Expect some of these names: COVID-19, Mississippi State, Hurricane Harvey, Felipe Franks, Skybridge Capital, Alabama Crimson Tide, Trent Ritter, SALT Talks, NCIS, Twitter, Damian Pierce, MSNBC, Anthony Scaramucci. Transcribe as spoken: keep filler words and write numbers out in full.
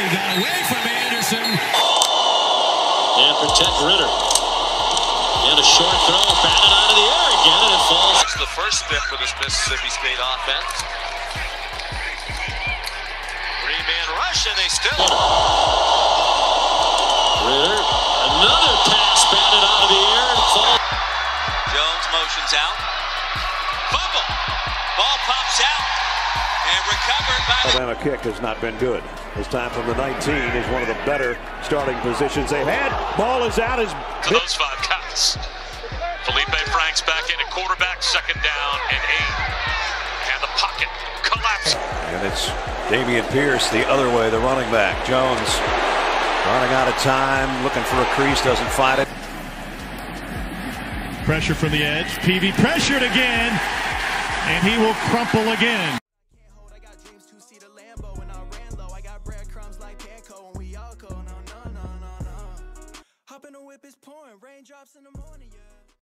He got away from Anderson. And for Trent Ritter. And a short throw, batted out of the air again, and it falls. That's the first step for this Mississippi State offense. Three-man rush, and they still... Ritter, another pass batted out of the air, and falls. Jones motions out. Fumble. Ball pops out. And recovered by the... Alabama kick has not been good. This time from the nineteen is one of the better starting positions they've had. Ball is out. Is... To those five counts. Felipe Franks back in at quarterback, second down and eight. And the pocket collapses. And it's Damian Pierce the other way, the running back. Jones running out of time, looking for a crease, doesn't find it. Pressure from the edge. Peavy pressured again. And he will crumple again. Whip is pouring, raindrops in the morning.